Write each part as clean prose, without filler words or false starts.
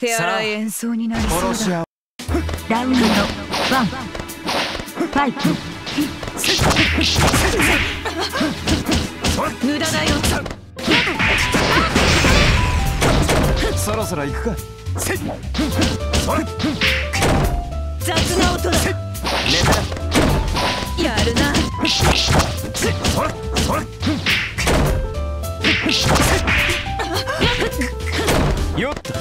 手荒い演奏になりそうだ。ラウンド1ファイト。無駄だよ。そろそろ行くか。雑な音だ。やるな。よっと。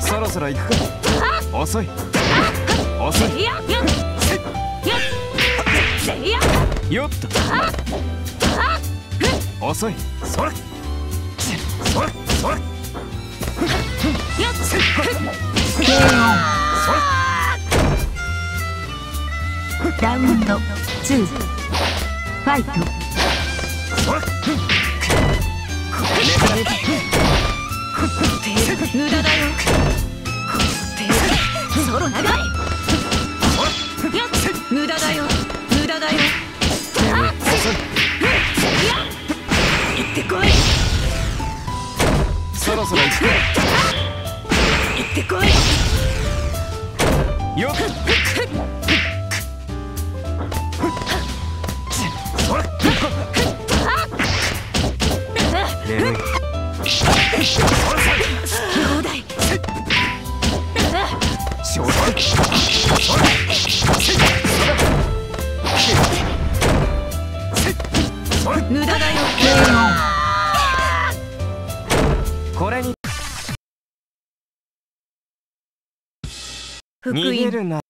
そろそろ行くか。遅い遅い。よっと。遅い。それそれそれ。ラウンド2ファイト。無駄だよ。ソロ長い。無駄だよ無駄だよ。行ってこい。そろそろ行く。行ってこい。よっ。無駄だよ。これに逃げるな。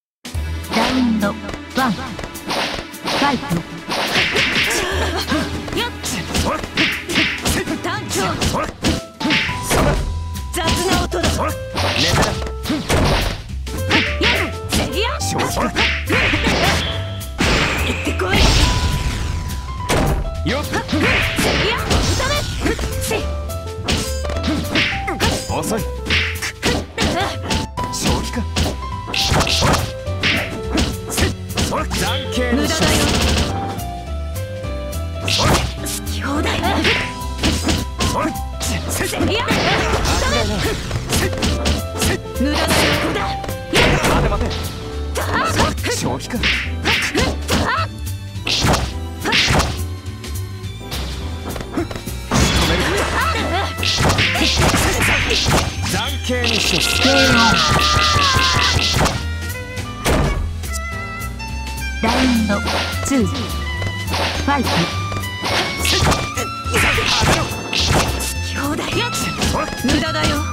ラウンド1ファイト。遅い。正気か。残刑の処理。兄弟。無駄な横だ。待て待て。正気か。暫定にして。ラウンド2ファイト。兄弟。無駄だよ。無駄だよ。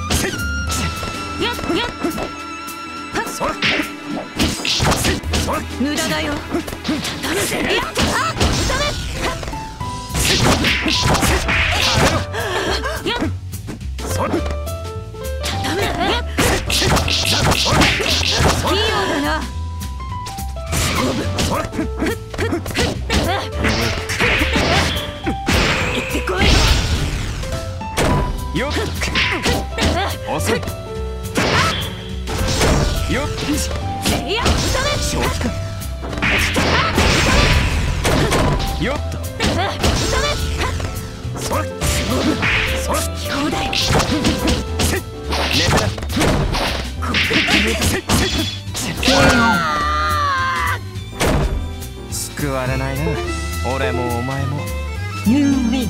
救われないな。俺もお前も。You win。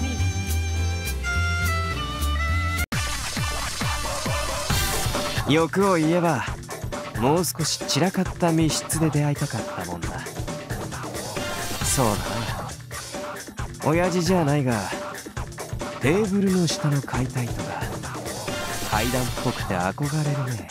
欲を言えばもう少し散らかった密室で出会いたかったもんだ。そうだな。親父じゃないがテーブルの下の解体とか階段っぽくて憧れるね。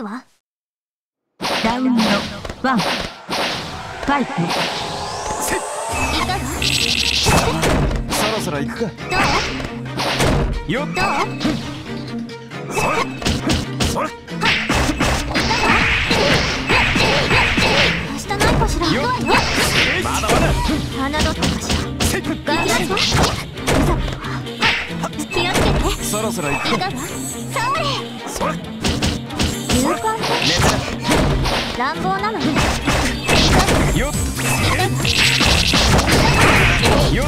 いわ。ラウンド1ファイト。いかが？そろそろ行くか。どう？どう？それ。いかが？明日ないかしら。どうよ。まだまだ。侮ってかしら。ガキだぞ。気をつけて。そろそろ行くか。いかが？それ。勇敢だ。乱暴なのね。よっ。よっ。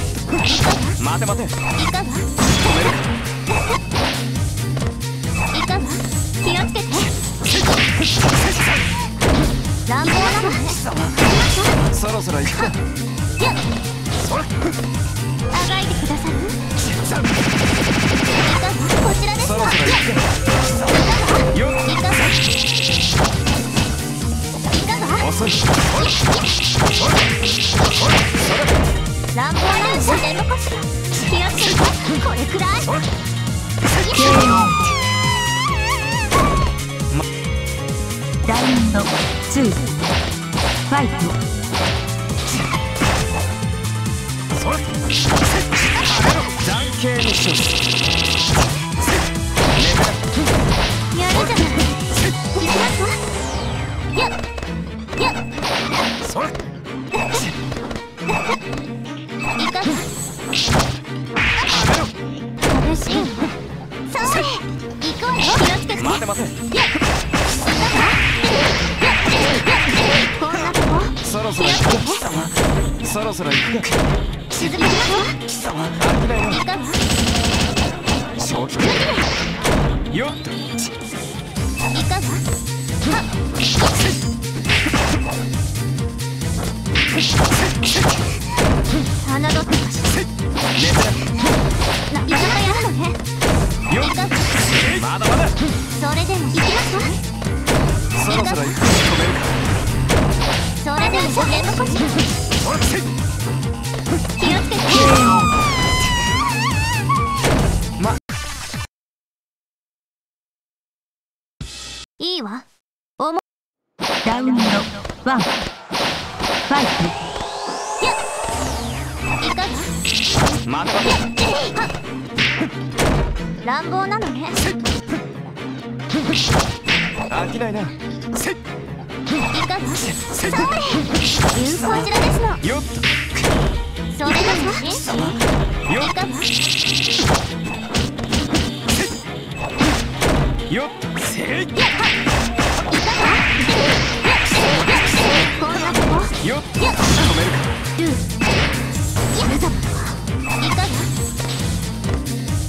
待て待て。いかが？止める。いかが？気をつけて。乱暴なのね。そろそろ行くか。よっ。あがいてください。いかが？こちらです。そろそろ行くか。いかが？いかが？遅い。乱暴なのでのこしら。気をつけて。これくらい。ラウンド2ファイト。暫定にしよう。やるじゃない。いきますわ。いかが？激しいわ。それ行こうよ。気をつけて。待て待て。いかが？こんなとこ。そろそろ行くか。そろそろ行くか。沈みますわ。いかが？正気。よっ。いかが？侮ってました。なかなかやるのね。よっ。まだまだ。それでも行きますわ。そろそろ行く。それでも初見の腰。気をつけて。いいわ。ラウンド1。いかが？乱暴なのね。飽きないな。いかが？それ。こちらですの。よっ。それですわ。よっ。いかが？よっ。せい。いかが？こんなとこ。よっ。止めるか。ルー。やるぞ。いかが？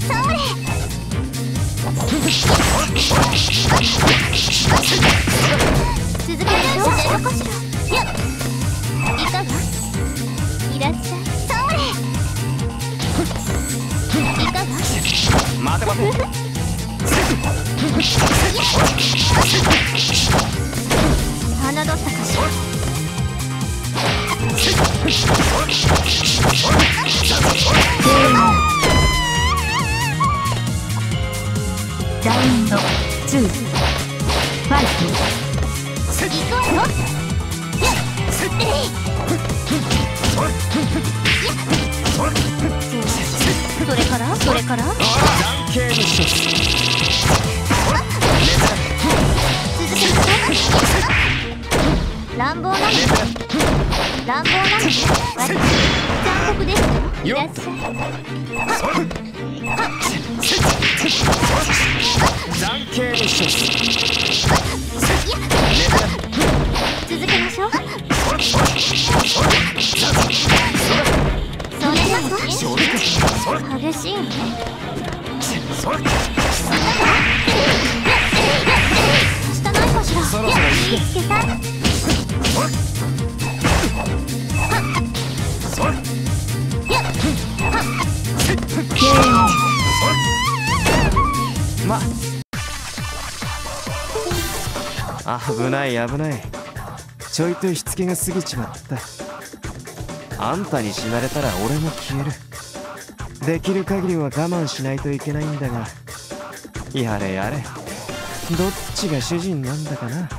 それ。続けてどうしてるのかしら。よっ。いかが？いらっしゃい。それ。いかが？待て待て。侮ったかしら。乱暴なの。乱暴なので、残酷ですよ。いらっしゃい。暫定にします。続けましょう。それだぞ。激しいね。明日ないかしら。見つけたい。危ない危ない。ちょいとしつけが過ぎちまった。あんたに死なれたら俺も消える。できる限りは我慢しないといけないんだが、やれやれどっちが主人なんだかな。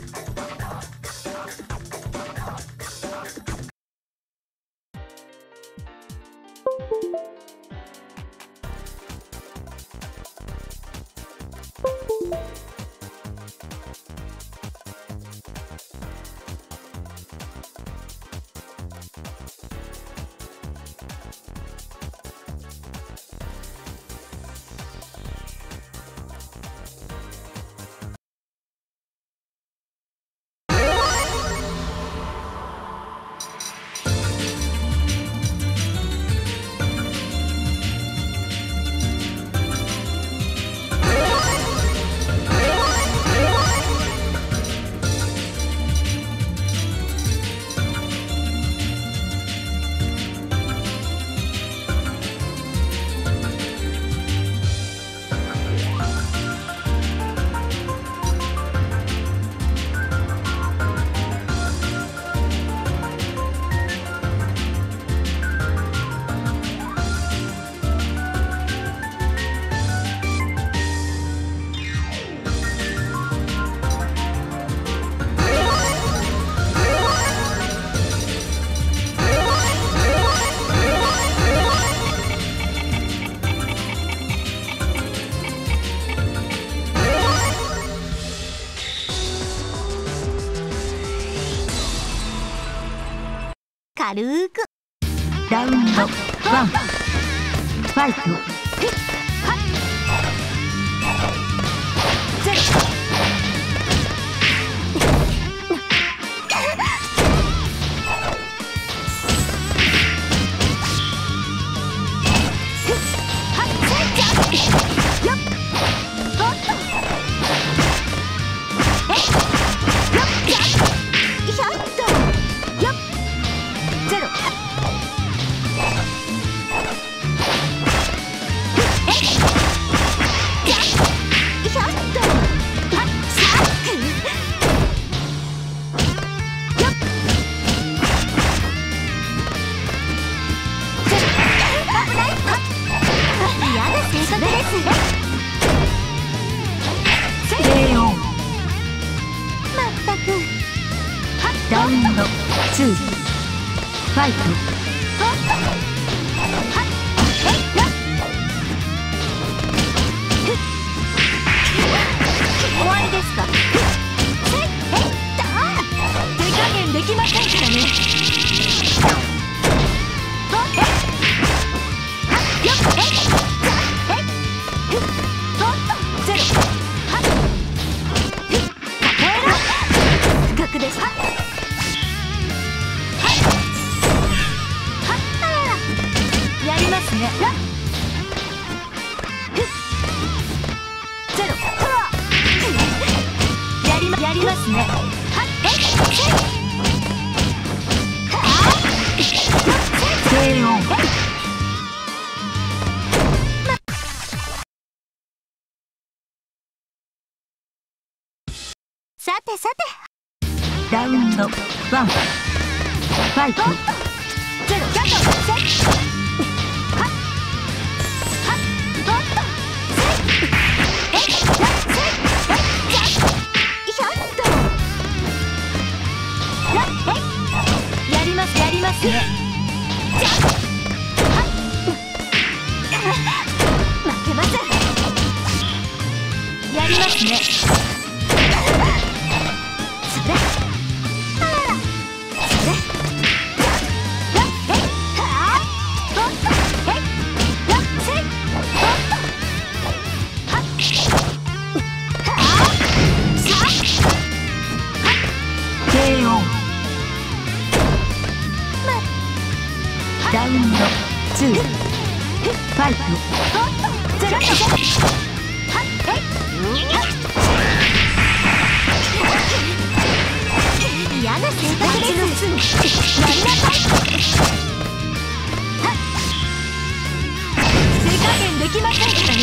軽くラウンド1ファイトゼラウンド2ファイト。終わりですか？手加減できませんかね。さてさてラウンド1ファイトゼロセットやりますね。ラウンド2ファイトゼロセット嫌な性格ですやりなさい。手加減できませんからね。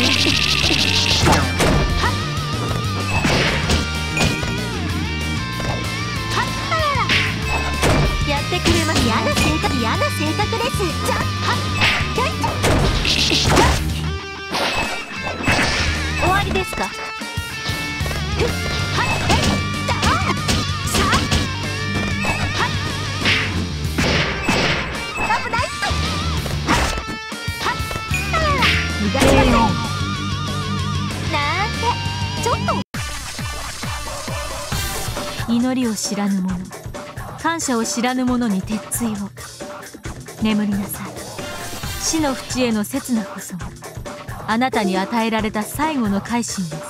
やってくれます。嫌な性格嫌な性格です。じゃあ終わりですか？祈りを知らぬ者、感謝を知らぬ者に鉄槌を。眠りなさい。死の淵への刹那こそあなたに与えられた最後の改心です。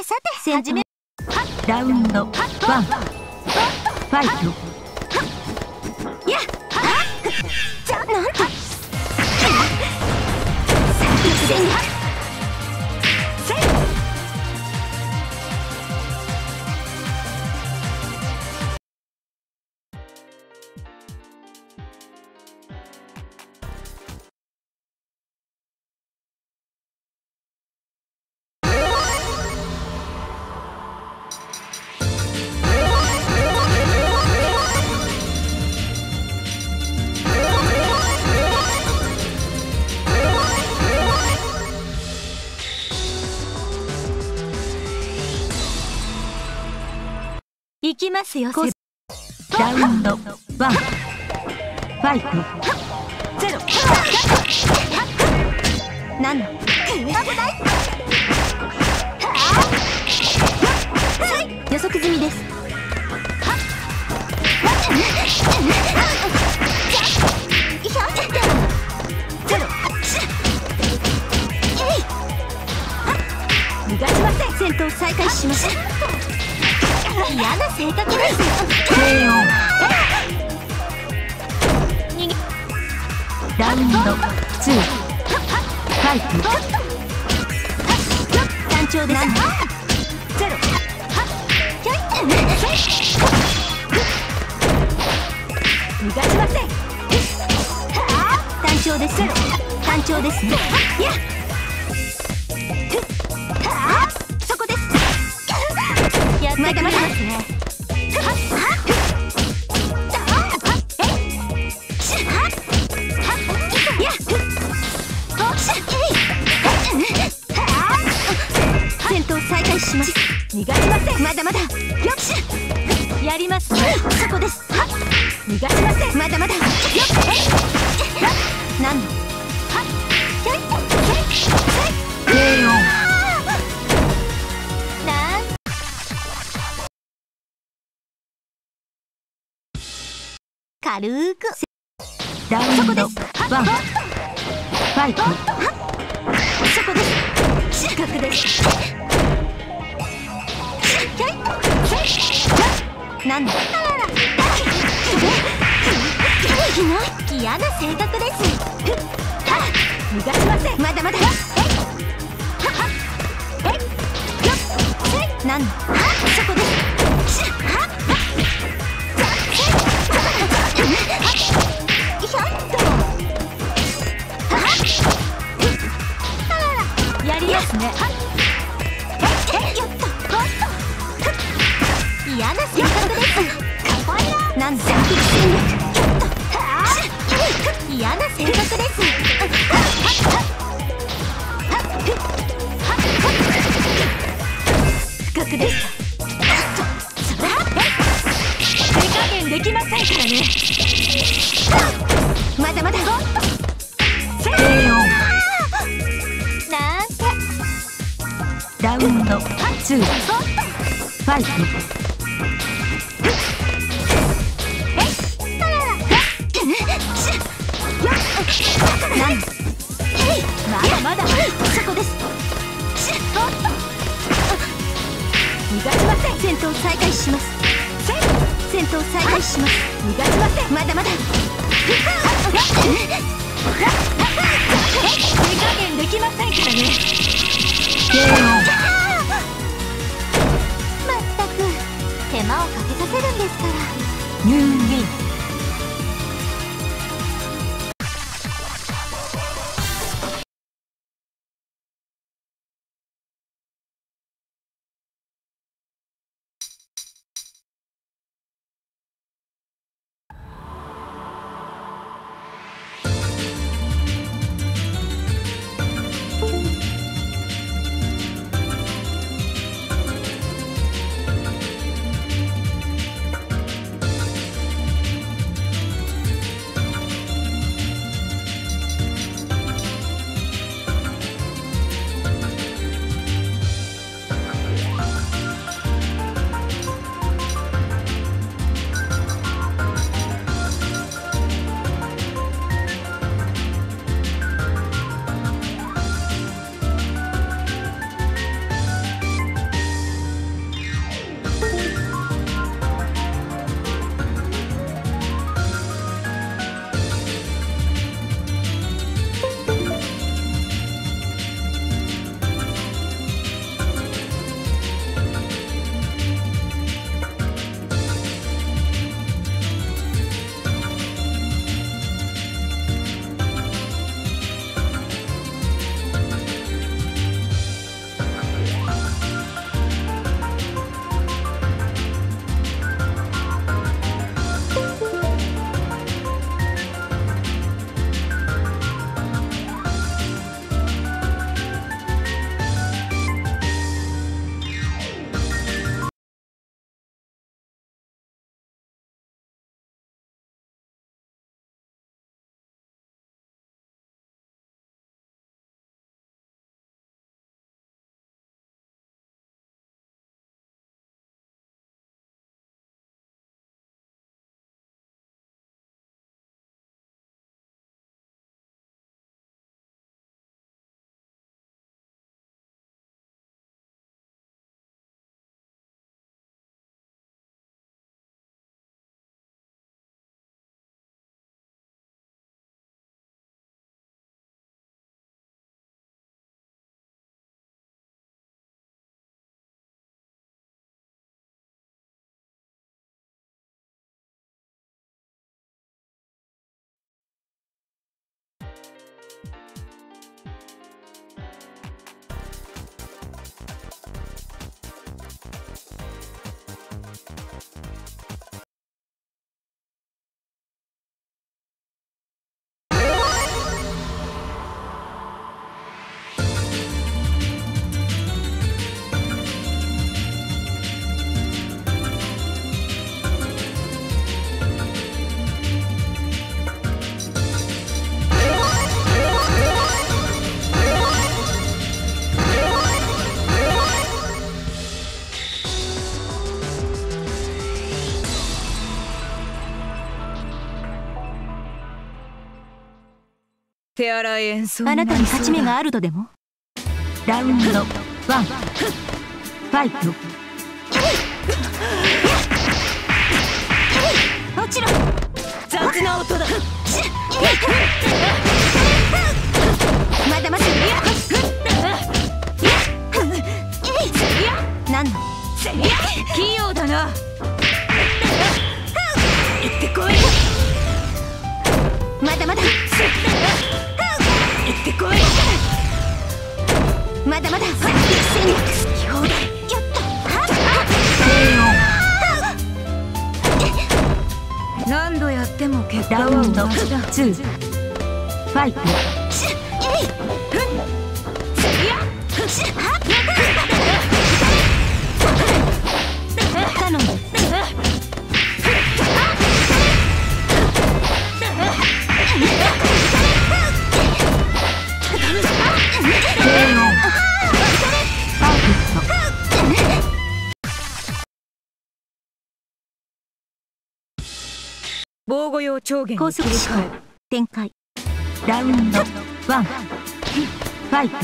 さて始め。ラウンド1、ファイト。いやじゃあなんとさてすでにせい。いきますよ。ラウンド1、ファイト。7、予測済みです。逃がしません。戦闘再開しました。嫌な性格ですよ。ラウンド2、はい。単調です。ゼロ。逃がしません。単調です。単調です。そこです。まだまだですね。戦闘再開します。逃がしません。まだまだ。よし。やります。そこです。逃がしません。まだまだ。よし。何？軽くラウンド1、ファイト。そこです。近くです。なんだ。嫌な性格です。逃がしません。まだまだ。なんだ。そこです。やりますね。嫌な性格です。なんだ。嫌な性格です。ツー、ファイト。まだそこです。逃がしません。戦闘再開します。戦闘再開します。逃がしません。まだまだ手加減できませんからね。まったく手間をかけさせるんですから。ニューリン手荒い演奏。あなたに勝ち目があるとでも。ラウンド1、ファイト。落ちろ。雑な音だ。まだまだ。なんだ。器用だな。行ってこい。まだまだ。行ってこい。まだまだ発見せん。表題ちょっと何度やっても結果は同じだ。2ファイト。頼む。パーフェクト。上長限高速飛行展開。ラウンド1ファイト。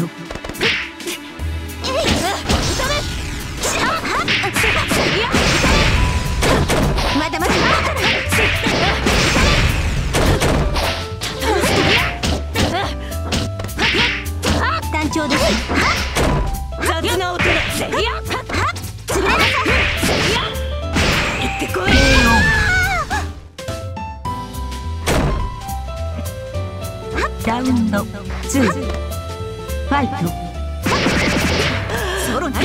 まだまだ単調です。雑な音でつぶれなさい。行ってこいよ。ラウンド2ファイト。ソロ長い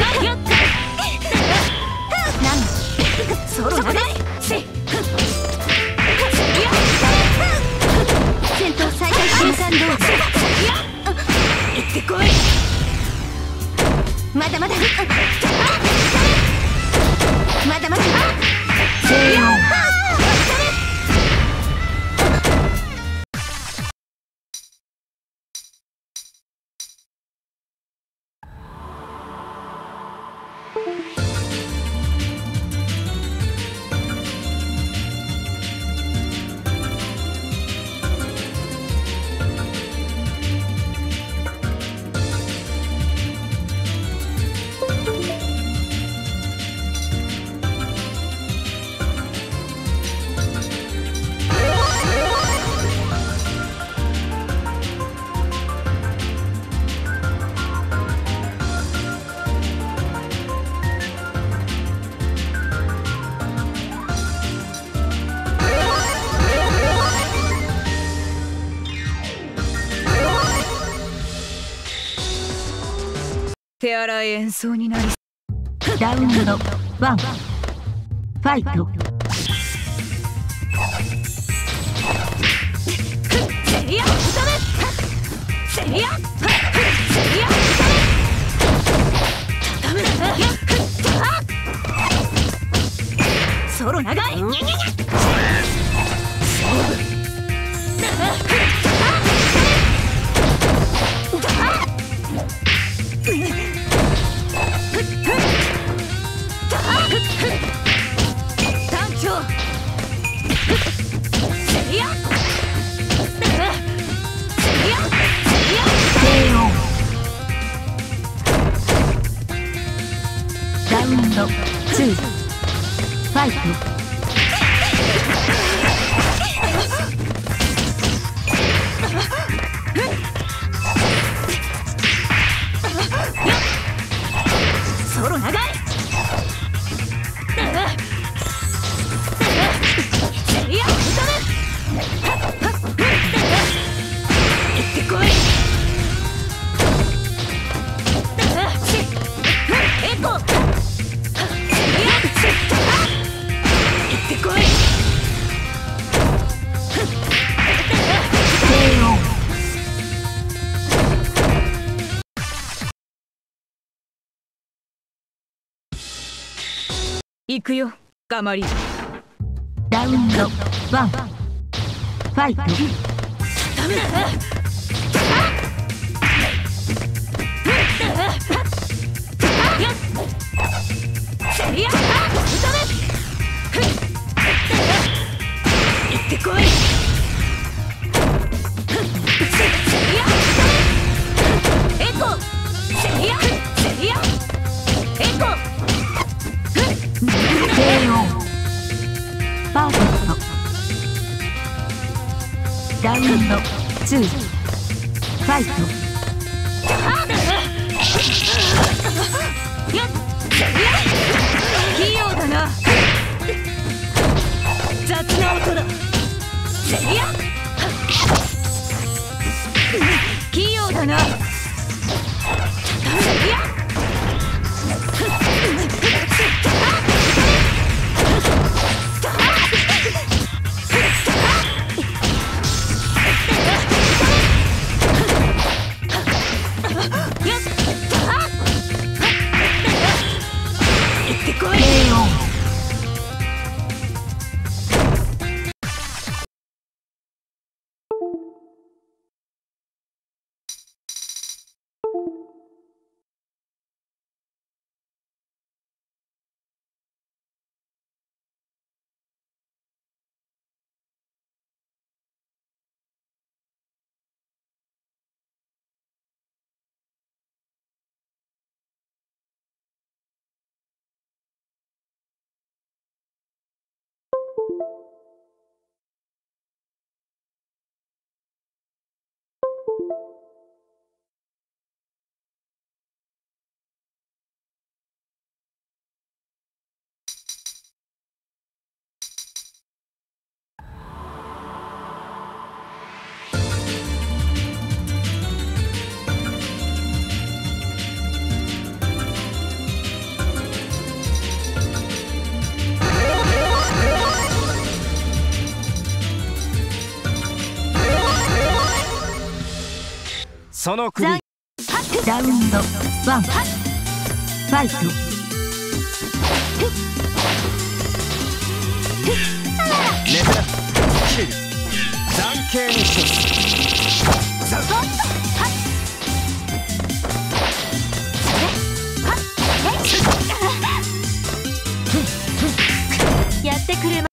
ソロ長い。戦闘再開新参道中。行ってこい。まだまだまだまだ手荒い演奏になり。ラウンド1ファイト。ソロ長い。勝負。行くよ、かまり。ラウンド1ファイト。行ってこい。エコセリアセリアエコ。パーフェクト。ラウンド2その首。ラウンド1ファイト。やってくれま。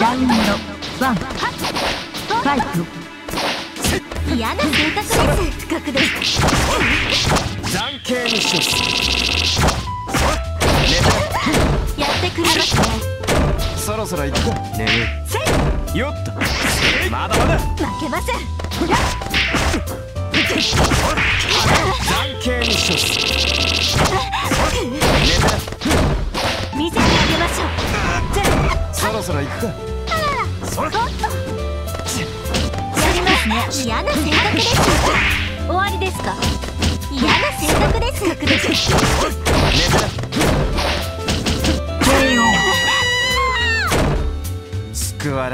ラウンド1ファイト。嫌な性格です。不覚です。暫定にします。やってくれましたね。そろそろ行こう。眠いよっと。まだまだ負けません。暫定にします。見せてあげましょう。そろそろ行くか。それやりますね。嫌な性格です。終わりですか。嫌な性格です。性格です。救われ。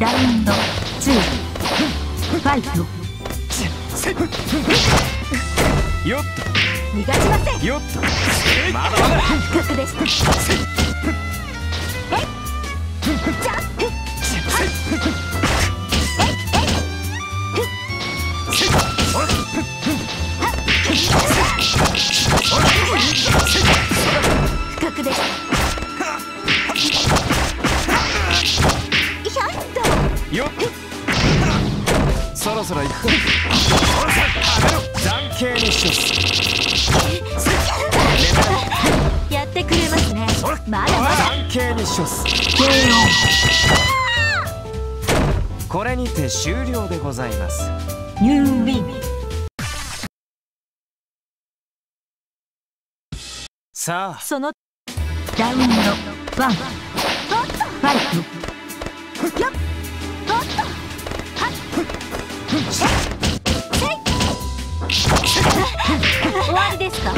ラウンド2ファイト。よっと逃がしません。よっとまだまだ不覚です。そろそろ行くか。暫定にします。やってくれますね。まだまだ暫定にします。これにて終了でございます。ニューウィン。さあ、そのラウンド1ファイト。よっ。終わりですか。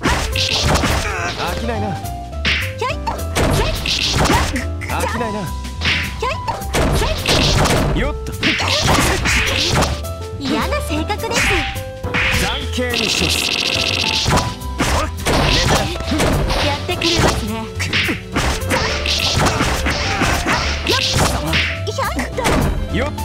飽きないな。飽きないな。よっと。嫌な性格です。暫定にします。やってくれますね。よっと。よっと。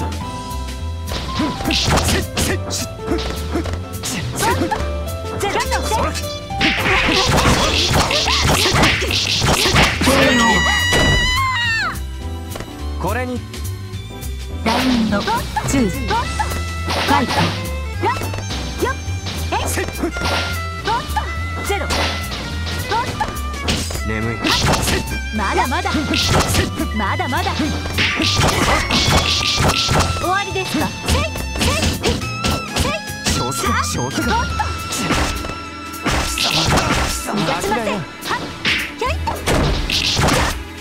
これにラウンド2ファイト。眠い。まだまだまだまだ。終わりですか。少数、少数。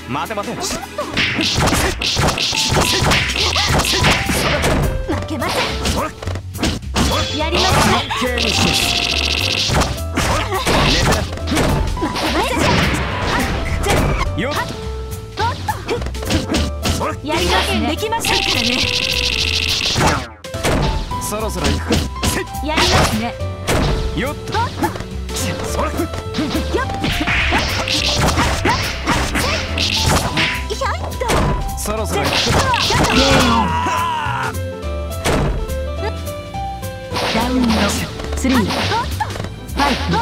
待て待て。負けません。やりましたね。そろそろ行くか。やりますね。よっと。そろそろ行く。ラウンド3ファイト。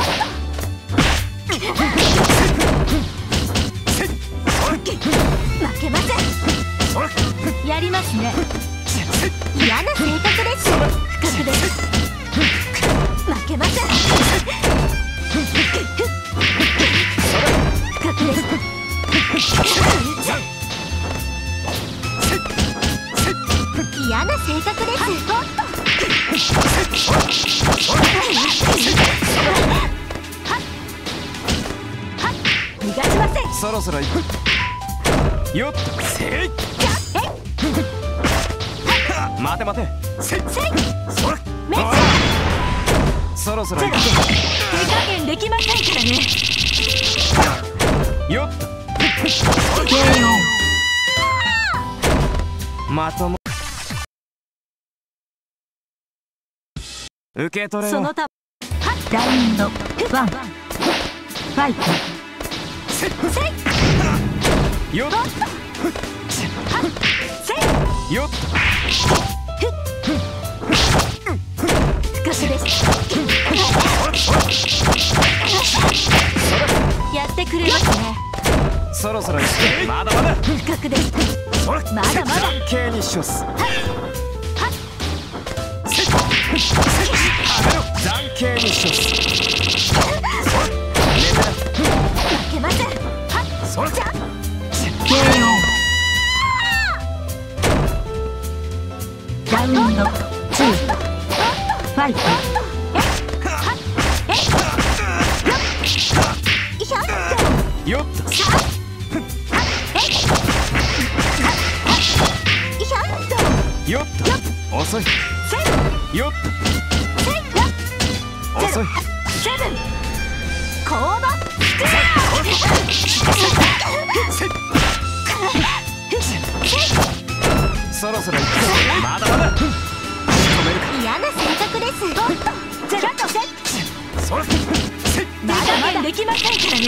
負けません。やりますね。嫌な性格です。不覚です。負けません。嫌な性格です。そろそろいくよっせい待て待てせいそらメッツそろそろいく手加減できませんからねよっまとも受け取れよその他ラウンドワンファイトセッセッよっセッよっ不覚ですやってくれますねそろそろしてまだまだ不覚ですまだまだ系にしますはめろ暫定にします負けませんはっじゃダウンロック2ファイトえよっとよっと遅いよっ遅いセブンコードスクラッそろそろまだまだ嫌な性格ですおっとゼロとセッそらまだまだできませんからね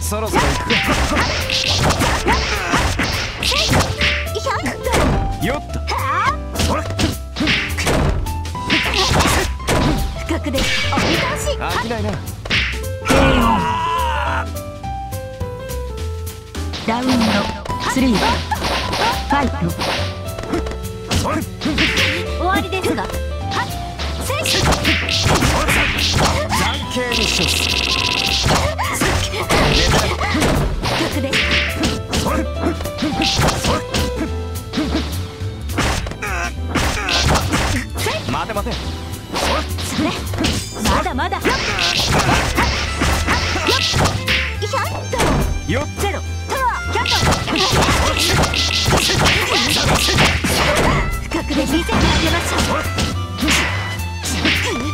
そろそろよっとお見通し飽きないなダウンロード3ファイト終わりですが暫定にします待て待てまだまだよっゼロとはキャット不覚で見せてあげましょ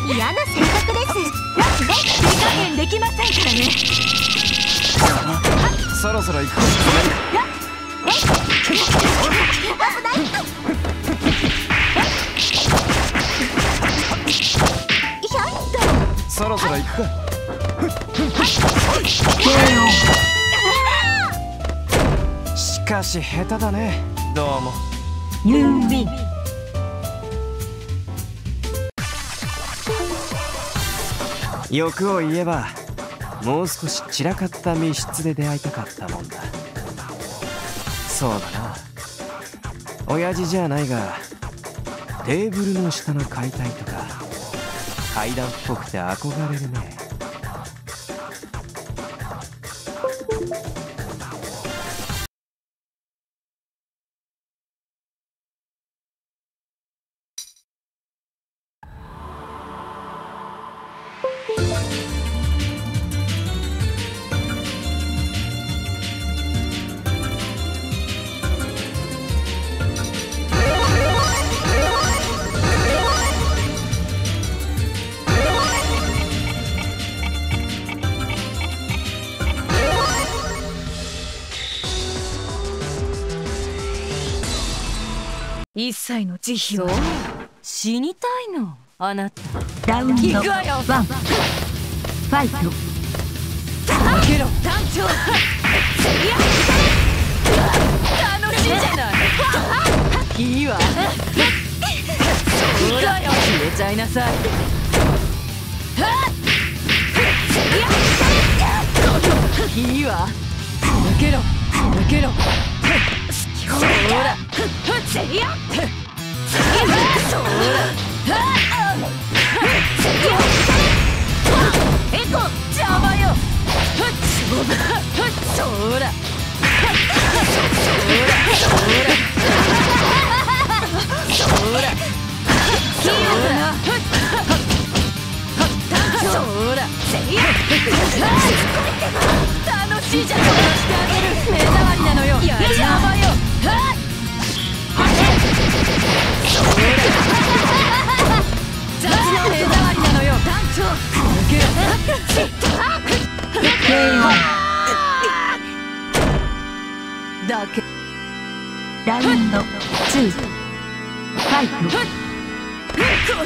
う嫌な性格です手加減できませんからねそろそろ行くそろそろ行くかしかし下手だねどうもニューウィン欲を言えばもう少し散らかった密室で出会いたかったもんだそうだな親父じゃないがテーブルの下の解体とか階段っぽくて憧れるね一切の慈悲を死にたいのあなたダウンロードワンファイト負けろ団長楽しいじゃないいいわほら消えちゃいなさいいいわ抜けろ抜けろほらだけラウンド2ファイト。この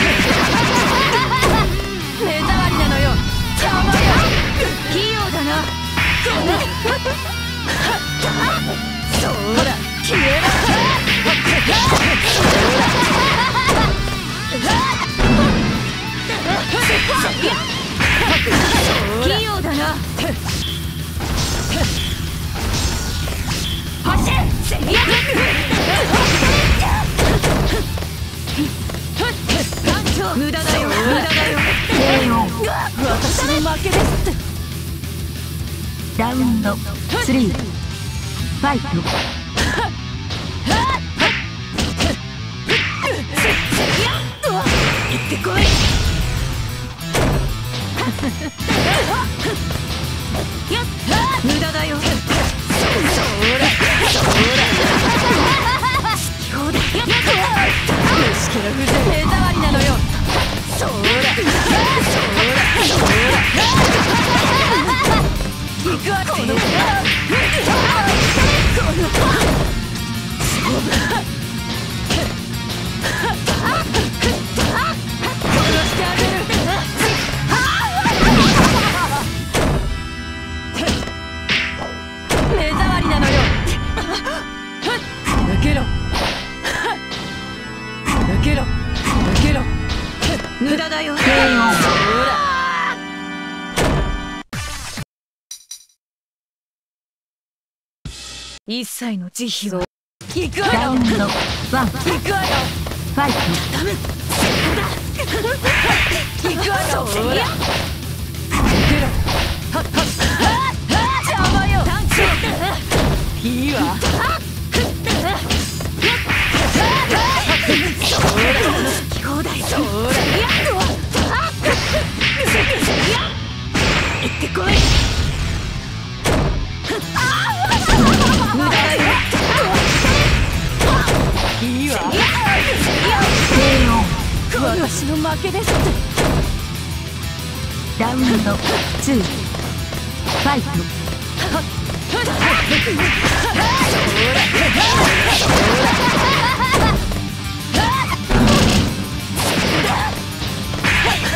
目障りなのよ。器用だな。そうだ、消えろ。器用だな。走れ。無駄だよ、無駄だよ。私の負けですって。ラウンド3ファイト。行ってこい。無駄だよ。目障りなのよ。そら目障りなのよ。抜けろ抜けろ抜けろ。無駄だよ。一切の慈悲を。行くわよ。行くわよ。ファイト。行くわよ。邪魔よ。いいわ。兄弟そうだ。行ってこい。いいわ。私の負けですって。ラウンド2ファイト。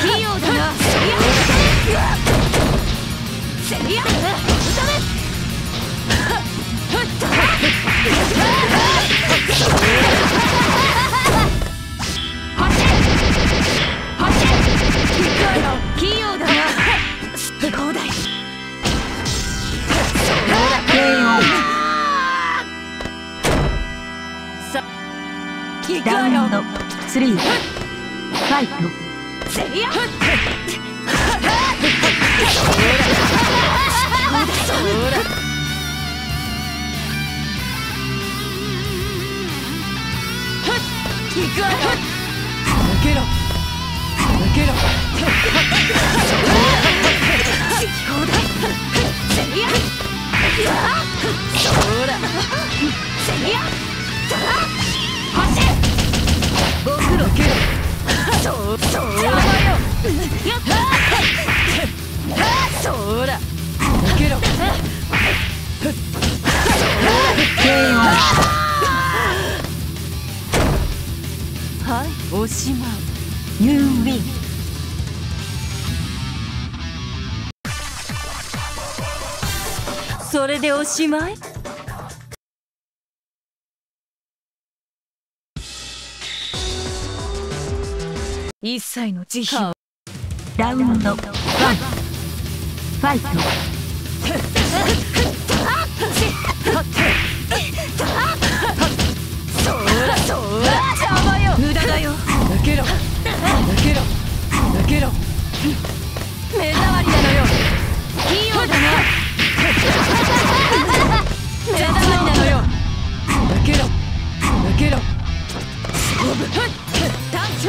器用だな。せいや、ダウンの3ファイト。せいやそうだ。抜けろ。はい、おしまい。You win。それでおしまい。一切の慈悲を。ラウンド1。ファイト。無駄だよ。抜けろ。抜けろ。抜けろ。目障りなのよ。器用だな。目障りなのよ。抜けろ。抜けろ。勝負。団長。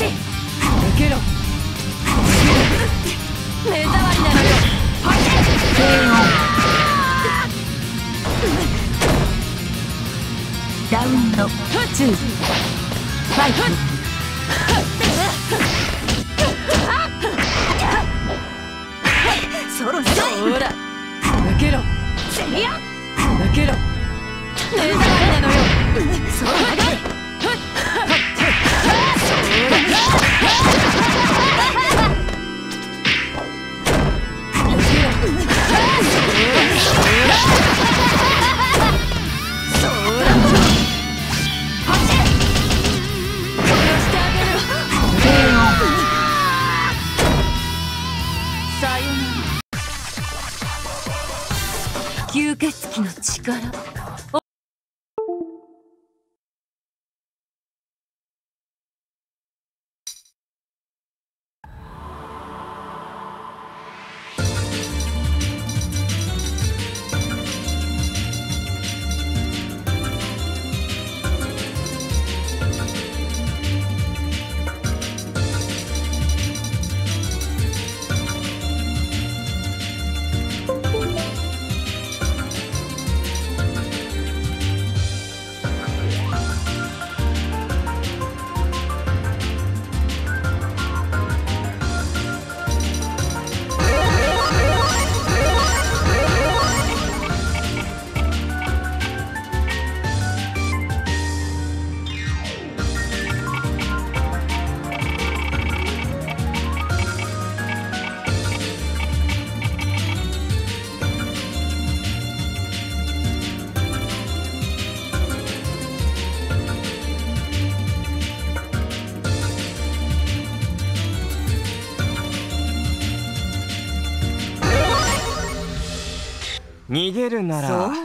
し抜けろ目障りなのよはけダウンド2ファイトそろそろほら抜けろ抜けろ目障りなのよそろそろ吸血鬼の力。逃げるならダウンの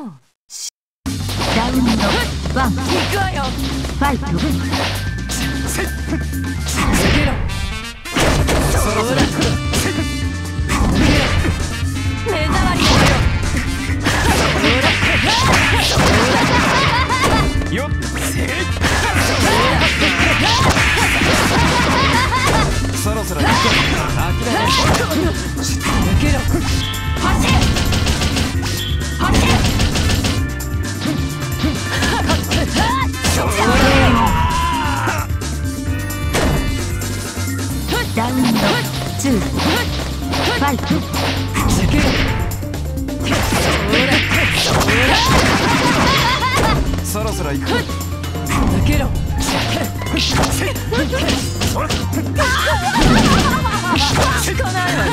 ワン行くよファイト目障りだよよっそろそろ行け諦めろダウンロード2ファイト抜けろそろそろ行く抜けろ聞かないわ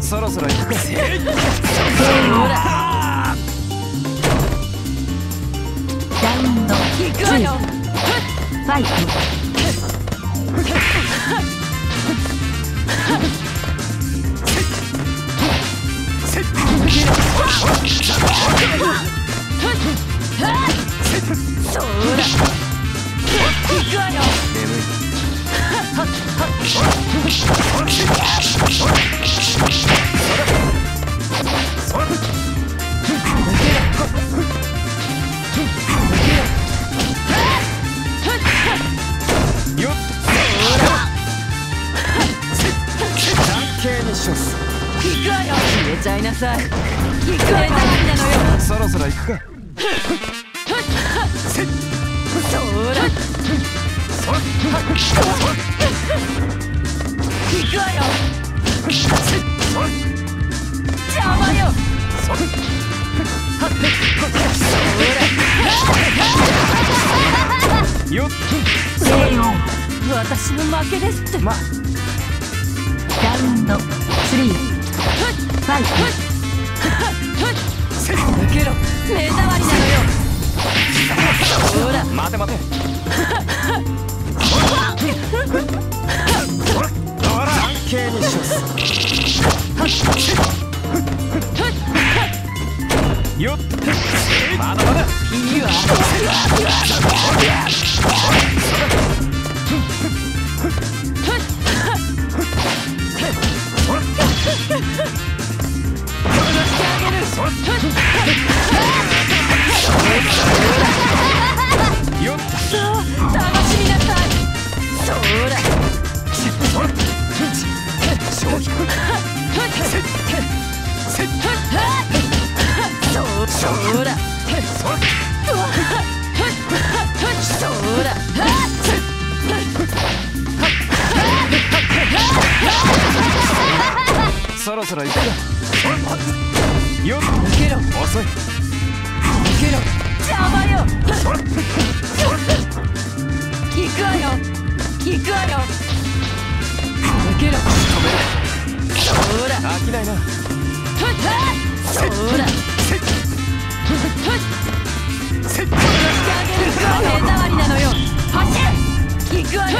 そろそろ行くかダウンの2ファイそろそろ行くか。私の負けですって。ま、ラウンド3。ファイト。抜けろ、目障りなのよ。ほら、待て待て。よっ、まだまだ。いいわ。そろそろ行くよ。抜けろ、遅い。抜けろ、邪魔よ。聞くわよ、聞くわよ。抜けろ、止めろ。ほら、飽きないな。ほら、せっかく目障りなのよ。走れ、聞くわよ。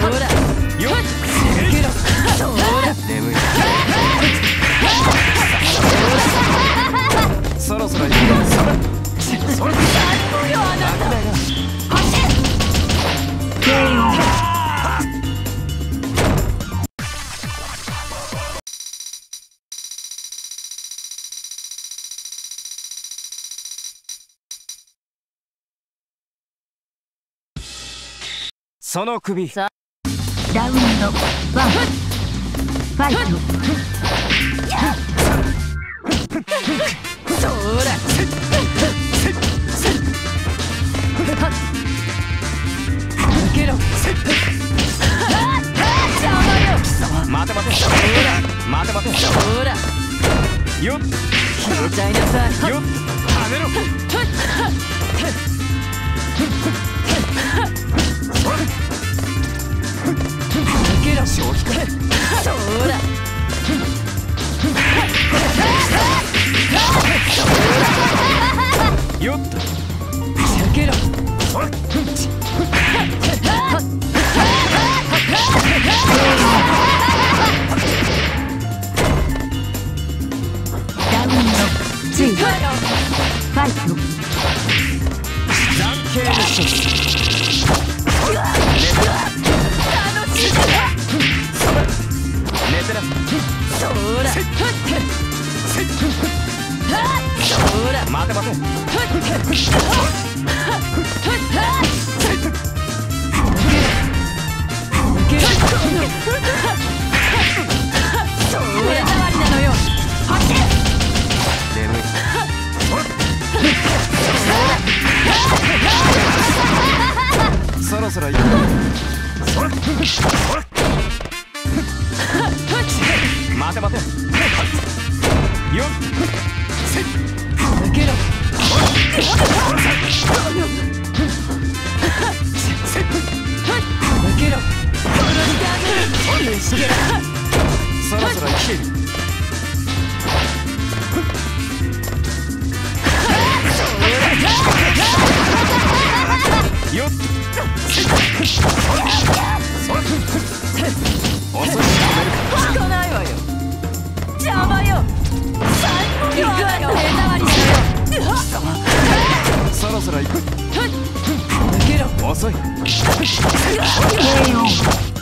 ほら、よっ。そろそろ行くよ。それだいぶよ、あなた。その首。ダウンのワンファイト。そら抜けろ。待て待て。待て待て。よっ、消えちゃいなさい。よっ、跳ねろ。抜けろ、消費か。そらよっと抜けろ。ダウンのついファイト。楽しいから。ほら、待て待て。そろそろ行く。待て待て。よっ。抜けろ。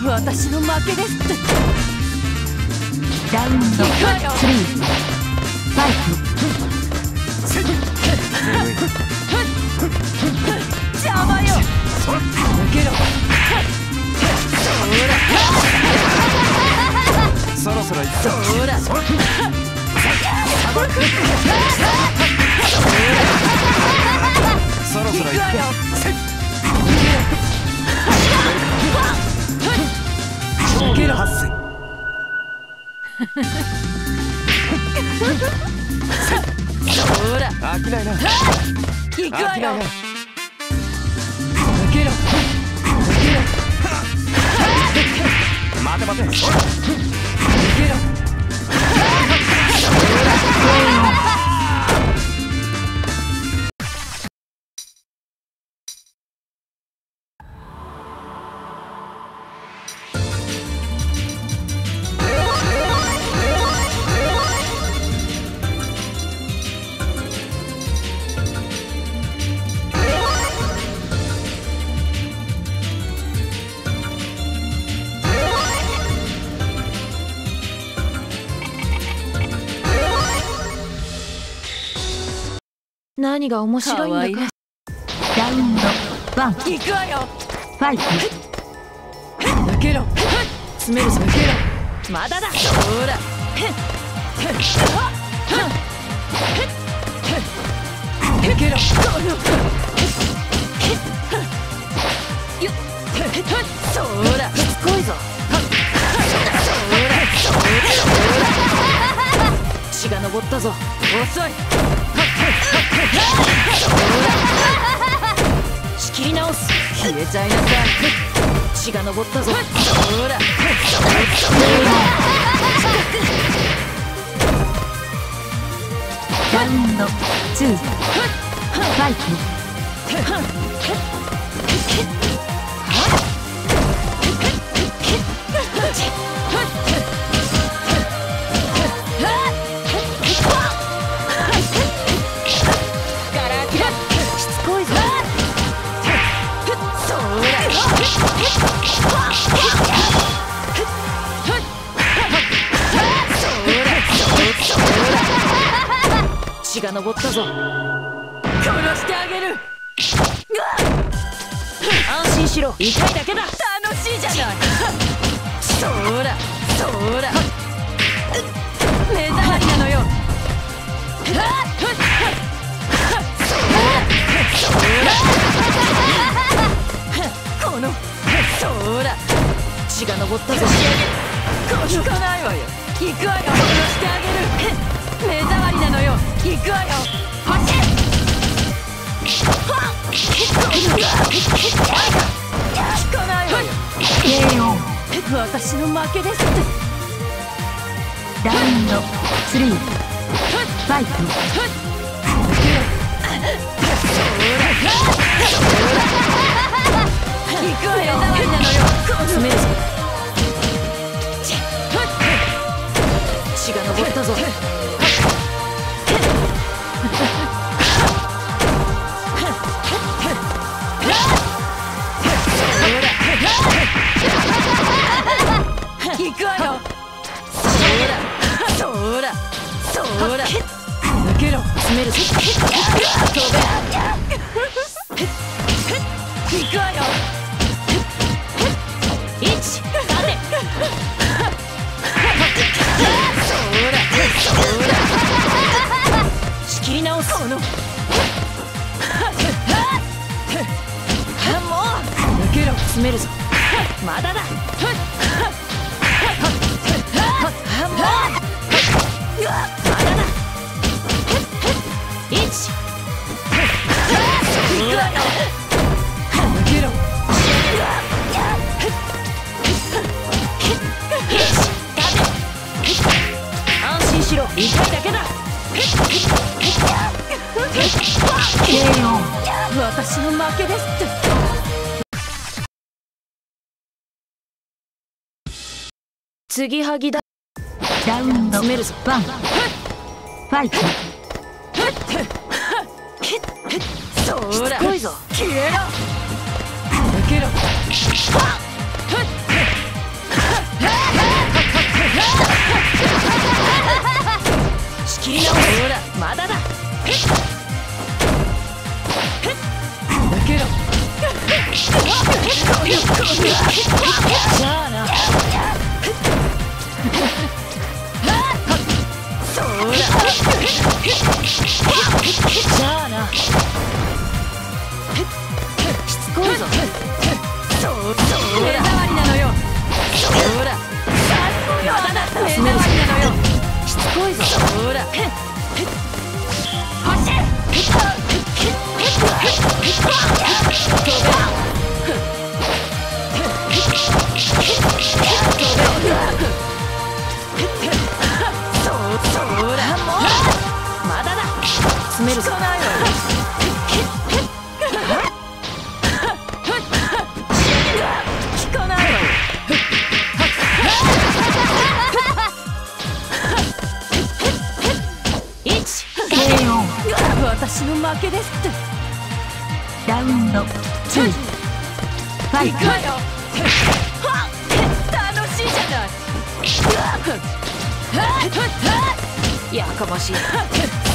私の負けですって。ダウンロード何が面白いんだか。ラウンドワン、行くわよ。ファイト。抜けろ。詰めるぞ。抜けろ。まだだ。ほら。抜けろ。ほら。しつこいぞ。血が昇ったぞ。遅い。仕切り直す。消えちゃいなさい。血が昇ったぞ。ほら。ダウンのツーファイト。血が昇ったぞ。殺してあげる。安心しろ。痛いだけだ。楽しいじゃない。そらそら目障りなのよ。このそら血が昇ったぞ。引かないわよ。行くわよ。殺してあげる。目障りなのよ。行くわよ。走れ。聞かないわよ。私の負けですって。ラウンド3ファイト。行くわよ。目障りなのよ。詰めるぞ。血が昇ったぞ。行くわよ。そら抜けろ。詰める。飛べ。行くわよ。一立て。そら仕切り直す。このもう抜けろ。詰めるぞ。まだだ。抜けろ。しろ、痛いだけだ。私の負けですって。継ぎはぎだ。ダウンドメルスバンファイト。そら、消えろ。抜けろ。仕切り直せ。ほら、まだだ。抜けろ。さあな。そら。さあな。しつこいぞ。そら。私の負けですって。ダウンド2ファイト。楽しいじゃない。やかましい。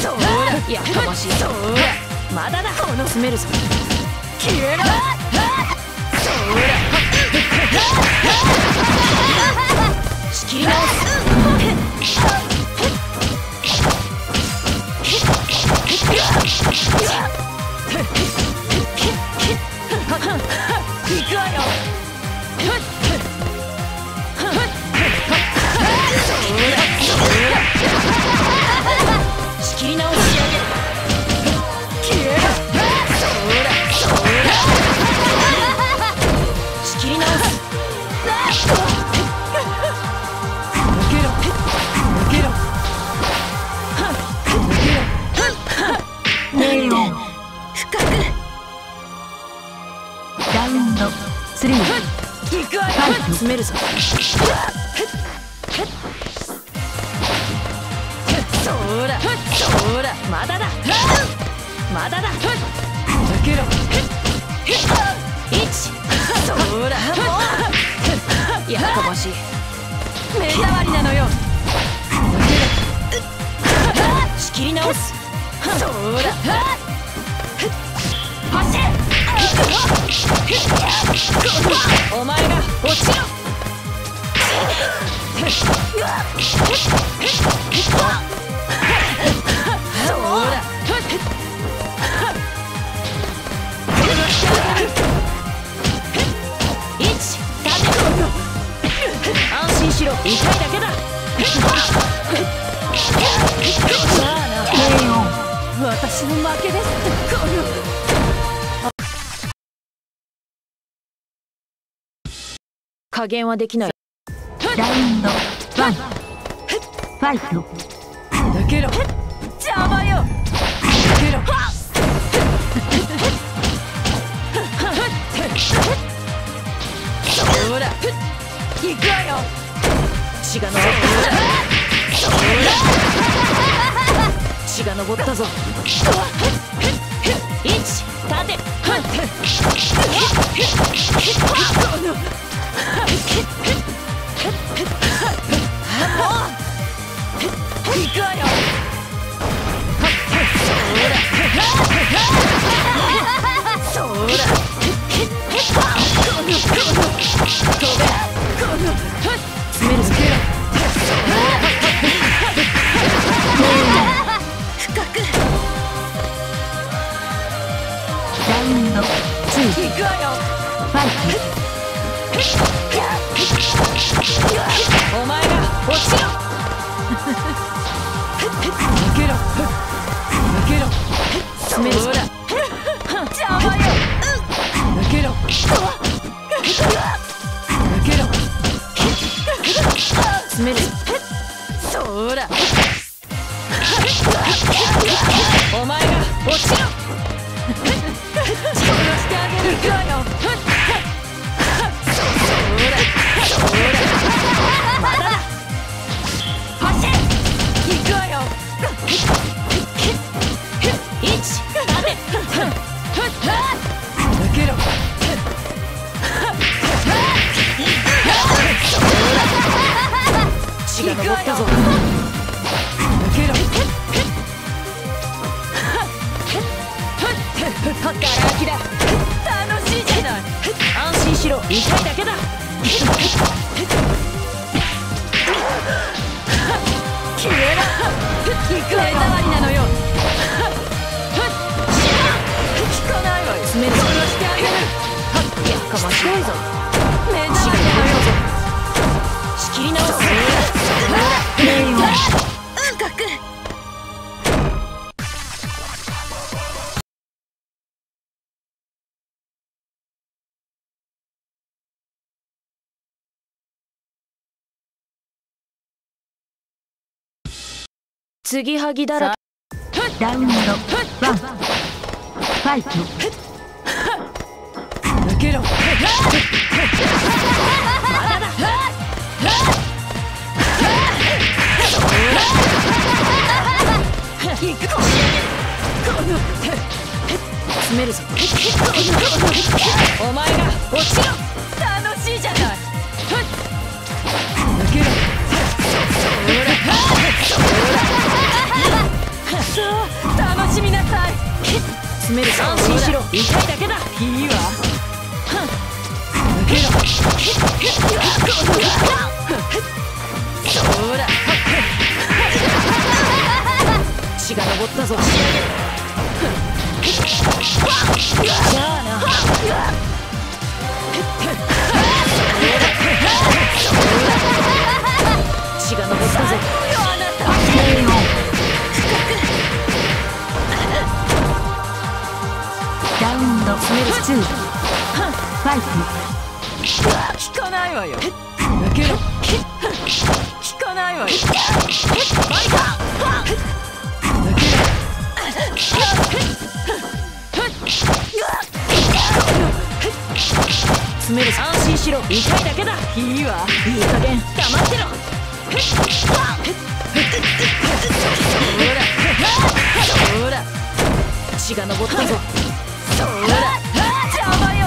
そら、やかましい。そら、まだだ。この詰めるぞ。消えろ。そら、仕切り直す。詰めるぞ。そら、まだだ。まだだ。抜けろ。1、そら。やかましい。目障りなのよ。抜けろ。仕切り直す。そら。走れ。お前が落ちろ。安心しろ、痛いだけだ。私の負けです。加減はできない。ラウンド1ファイト。抜けろ。邪魔よ。抜けろ。そら、行くわよ。血が昇った。そら、血が昇ったぞ。1、立て。お前が落ちろ。抜けろ。抜けろ。詰める。邪魔よ。抜けろ。抜けろ。詰める。そら。お前が落ちろ。殺してあげるよ。ほらほらまだだ。走れ行くわよ。抜けろ。血が上ったぞ。抜けろ。カッカーラキだ。楽しいじゃない。安心しろ。痛いだけだ。消えろ。行くわよ。なのよ。聞かないわよ。爪で殺してあげる。いやかましろいぞ。目の前なのよ。仕切り直す。うんかく。継ぎはぎだらけ。ダウンド1ファイト。抜けろ。まだだ。引くこの詰めるぞ。お前が落ちろ。楽しいじゃない。抜けろ。そう楽しみなさい。詰めるぞ。安心しろ。痛いだけだ。いいわ。抜けろ。ほら血が上ったぞ。じゃあな。血が上ったぞ。最高よあなた。スメルス2ファイト。効かないわよ。抜けろ。効かないわよ。ファイト。抜けろ。スメルス安心しろ。痛いだけだ。いいわ。いい加減黙ってろ。ほら血が上ったぞ。そら血が上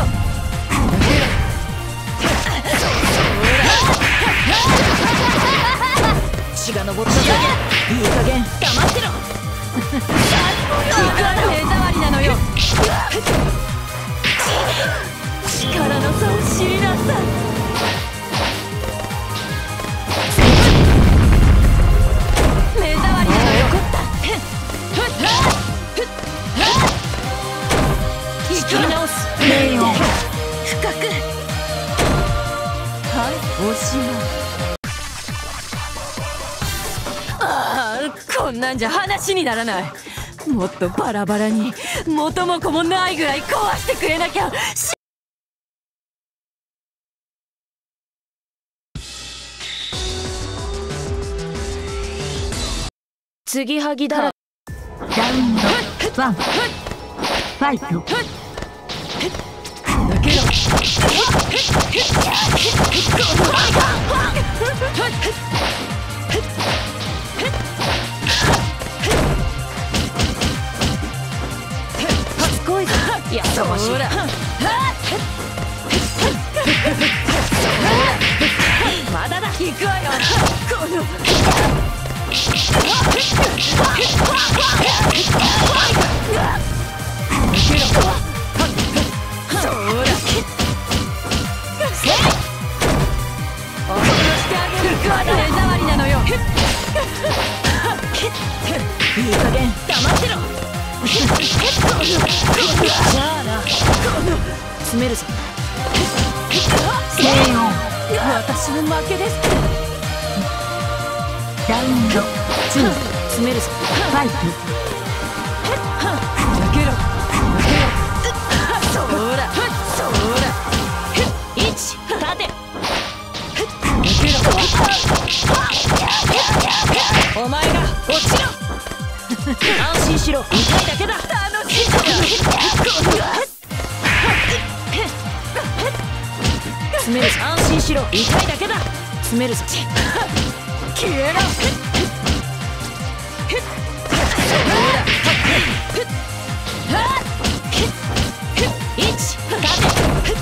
ったぞ。いい加減黙ってろ。目障りなのよ。力の差を知りなさい。目障りなのよ。引き直す。礼を深く。はいおしまい。こんなんじゃ話にならない。もっとバラバラに元も子もないぐらい壊してくれなきゃ。継ぎはぎだらけ。ダウンド1ファイト。抜けろ。いやかましい。まだだ。行くわよ。このいい加減黙ってろ。じゃあな。詰めるぞ。私の負けです。ダウンド2詰めるぞ。ファイト。抜けろ。抜けろ。そらそら1立て。抜けろ。お前が落ちろ。安心しろ、痛いだけだ。楽しみだ。安心しろ、痛いだけだ。詰めるぞ。消えろ。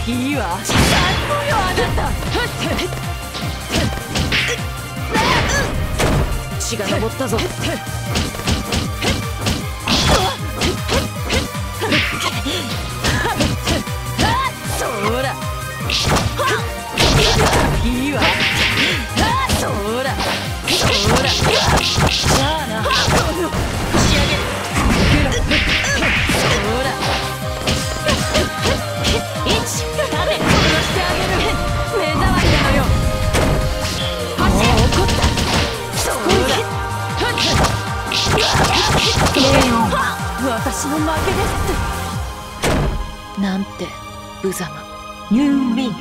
いいわ。最高よ、あなた。血が昇ったぞ。私の負けですって。なんて無様。ニューウィン。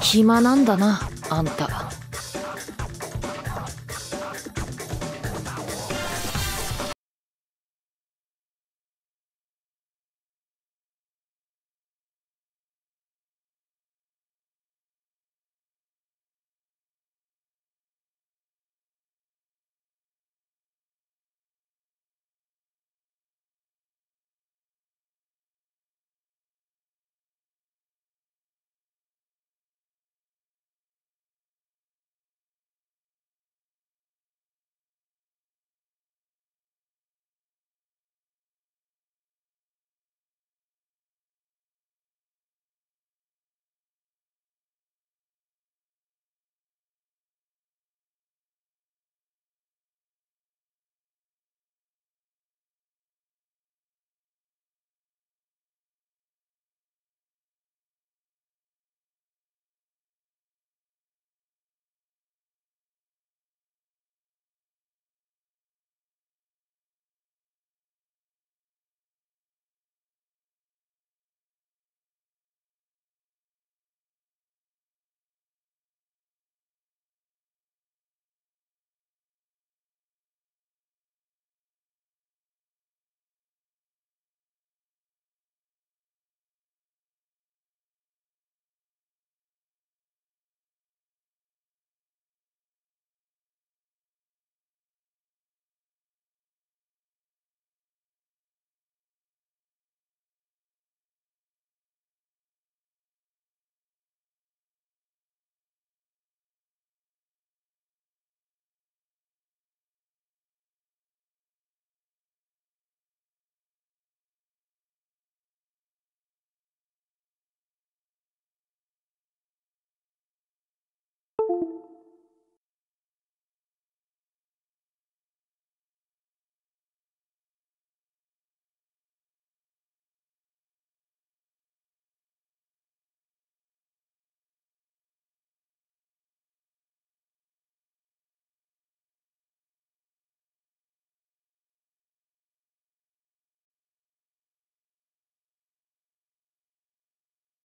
暇なんだな、あんた。